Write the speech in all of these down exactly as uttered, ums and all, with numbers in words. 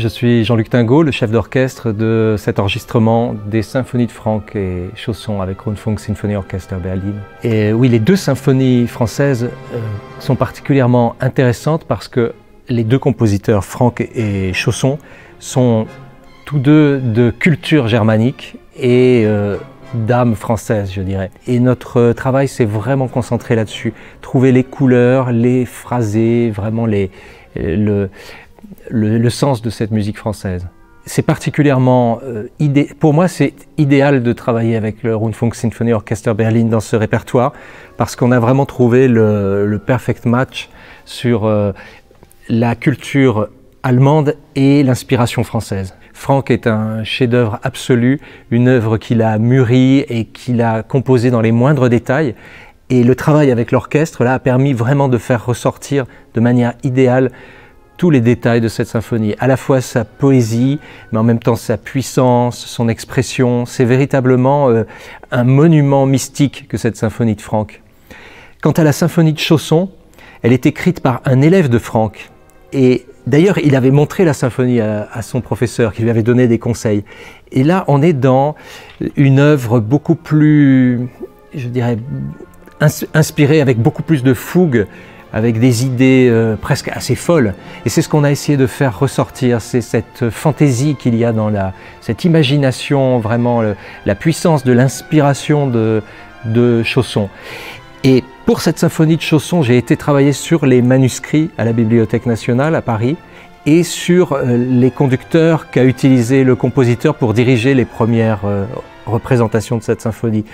Je suis Jean-Luc Tingaud, le chef d'orchestre de cet enregistrement des symphonies de Franck et Chausson avec Rundfunk-Sinfonieorchester Berlin. Et oui, les deux symphonies françaises sont particulièrement intéressantes parce que les deux compositeurs, Franck et Chausson, sont tous deux de culture germanique et euh, d'âme française, je dirais. Et notre travail s'est vraiment concentré là-dessus. Trouver les couleurs, les phrasés, vraiment les, le, le, le sens de cette musique française. C'est particulièrement, euh, idé pour moi, c'est idéal de travailler avec le Rundfunk-Sinfonieorchester Berlin dans ce répertoire parce qu'on a vraiment trouvé le, le perfect match sur euh, la culture allemande et l'inspiration française. Franck est un chef-d'œuvre absolu, une œuvre qu'il a mûrie et qu'il a composée dans les moindres détails. Et le travail avec l'orchestre là a permis vraiment de faire ressortir de manière idéale tous les détails de cette symphonie. À la fois sa poésie, mais en même temps sa puissance, son expression. C'est véritablement euh, un monument mystique que cette symphonie de Franck. Quant à la symphonie de Chausson, elle est écrite par un élève de Franck. Et d'ailleurs, il avait montré la symphonie à, à son professeur, qui lui avait donné des conseils. Et là, on est dans une œuvre beaucoup plus, je dirais, ins inspirée, avec beaucoup plus de fougue, avec des idées euh, presque assez folles. Et c'est ce qu'on a essayé de faire ressortir, c'est cette fantaisie qu'il y a dans la, cette imagination, vraiment le, la puissance de l'inspiration de, de Chausson. Et pour cette symphonie de Chausson, j'ai été travailler sur les manuscrits à la Bibliothèque nationale à Paris et sur les conducteurs qu'a utilisé le compositeur pour diriger les premières représentations de cette symphonie.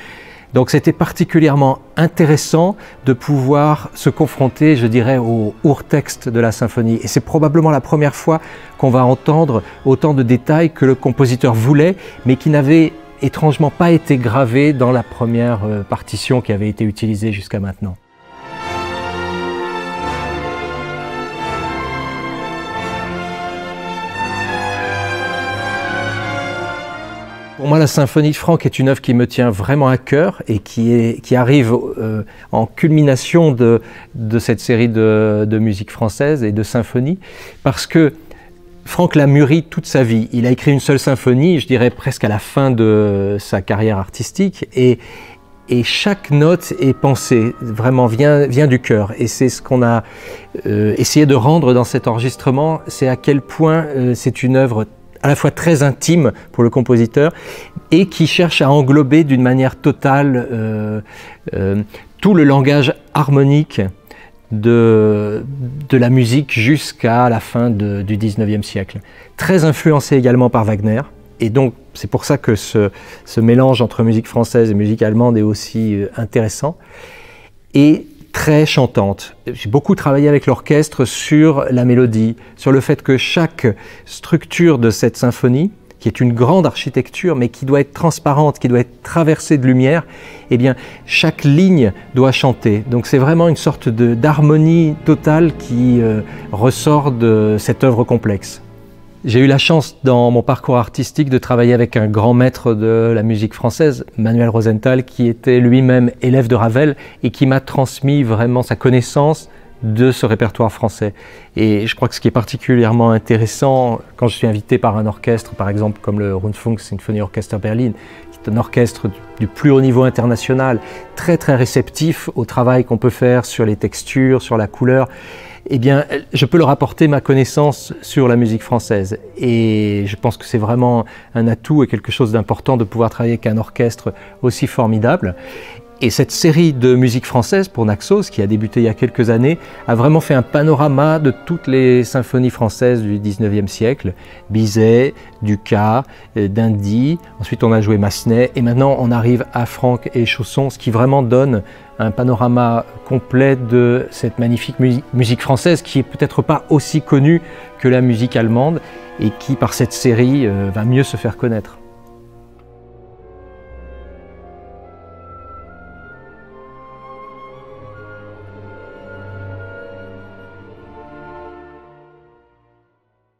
Donc c'était particulièrement intéressant de pouvoir se confronter, je dirais, au hors-texte de la symphonie. Et c'est probablement la première fois qu'on va entendre autant de détails que le compositeur voulait, mais qui n'avait étrangement pas été gravé dans la première partition qui avait été utilisée jusqu'à maintenant. Pour moi, la symphonie de Franck est une œuvre qui me tient vraiment à cœur et qui, est, qui arrive euh, en culmination de, de cette série de, de musique française et de symphonies, parce que Franck l'a mûri toute sa vie. Il a écrit une seule symphonie, je dirais presque à la fin de sa carrière artistique, et, et chaque note est pensée, vraiment vient, vient du cœur. Et c'est ce qu'on a euh, essayé de rendre dans cet enregistrement, c'est à quel point euh, c'est une œuvre à la fois très intime pour le compositeur et qui cherche à englober d'une manière totale euh, euh, tout le langage harmonique De, de la musique jusqu'à la fin de, du dix-neuvième siècle. Très influencé également par Wagner, et donc c'est pour ça que ce, ce mélange entre musique française et musique allemande est aussi intéressant, et très chantante. J'ai beaucoup travaillé avec l'orchestre sur la mélodie, sur le fait que chaque structure de cette symphonie, qui est une grande architecture, mais qui doit être transparente, qui doit être traversée de lumière, eh bien, chaque ligne doit chanter. Donc c'est vraiment une sorte d'harmonie totale qui euh, ressort de cette œuvre complexe. J'ai eu la chance dans mon parcours artistique de travailler avec un grand maître de la musique française, Manuel Rosenthal, qui était lui-même élève de Ravel et qui m'a transmis vraiment sa connaissance de ce répertoire français. Et je crois que ce qui est particulièrement intéressant quand je suis invité par un orchestre, par exemple comme le Rundfunk-Sinfonieorchester Berlin, qui est un orchestre du plus haut niveau international, très très réceptif au travail qu'on peut faire sur les textures, sur la couleur, eh bien je peux leur apporter ma connaissance sur la musique française. Et je pense que c'est vraiment un atout et quelque chose d'important de pouvoir travailler avec un orchestre aussi formidable. Et cette série de musique française pour Naxos, qui a débuté il y a quelques années, a vraiment fait un panorama de toutes les symphonies françaises du dix-neuvième siècle. Bizet, Dukas, d'Indy, ensuite on a joué Massenet, et maintenant on arrive à Franck et Chausson, ce qui vraiment donne un panorama complet de cette magnifique musique française qui est peut-être pas aussi connue que la musique allemande et qui, par cette série, va mieux se faire connaître.